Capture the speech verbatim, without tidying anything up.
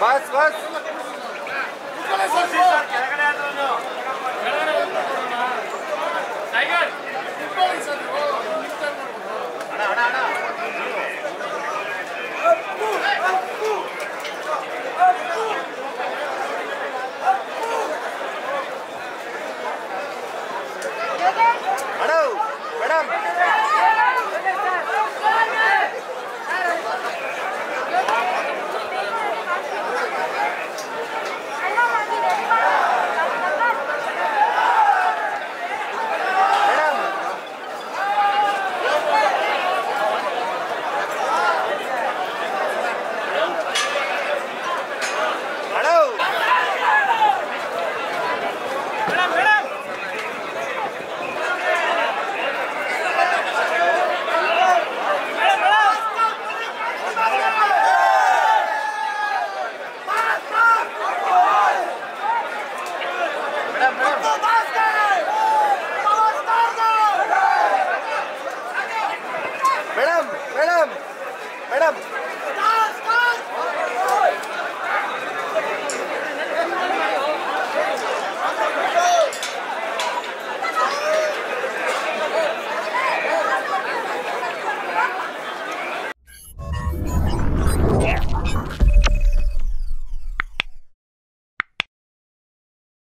Was, was?